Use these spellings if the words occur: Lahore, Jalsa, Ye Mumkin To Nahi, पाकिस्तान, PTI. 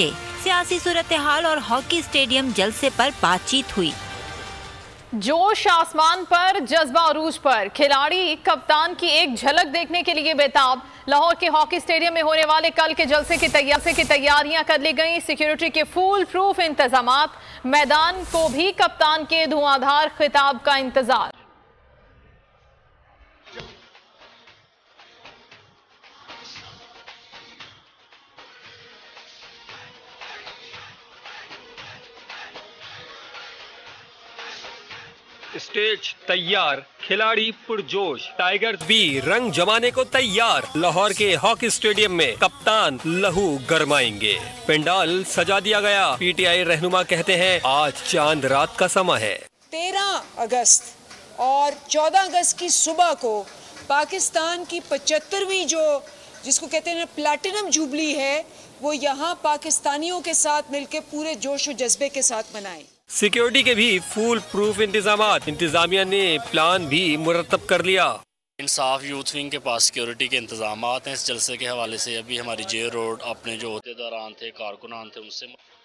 पहुँचे। सियासी सूरत-ए-हाल और हॉकी स्टेडियम जलसे पर बातचीत हुई। जोश आसमान पर, जज्बा अरूज पर, खिलाड़ी कप्तान की एक झलक देखने के लिए बेताब। लाहौर के हॉकी स्टेडियम में होने वाले कल के जलसे की तैयारियां कर ली गई। सिक्योरिटी के फूल प्रूफ इंतजाम, मैदान को भी कप्तान के धुआंधार खिताब का इंतजार। स्टेज तैयार, खिलाड़ी पुरजोश, टाइगर्स भी रंग जमाने को तैयार। लाहौर के हॉकी स्टेडियम में कप्तान लहू गरमाएंगे। पंडाल सजा दिया गया। पीटीआई रहनुमा कहते हैं आज चांद रात का समय है। 13 अगस्त और 14 अगस्त की सुबह को पाकिस्तान की 75वीं जिसको कहते हैं प्लैटिनम जुबली है, वो यहाँ पाकिस्तानियों के साथ मिलकर पूरे जोश और जज्बे के साथ मनाए। सिक्योरिटी के भी फुल प्रूफ इंतजामात, इंतजामिया ने प्लान भी मुरतब कर लिया। इंसाफ यूथ विंग के पास सिक्योरिटी के इंतजामात हैं इस जलसे के हवाले से। अभी हमारी जे रोड अपने जो होते दौरान थे कारकुनान थे उनसे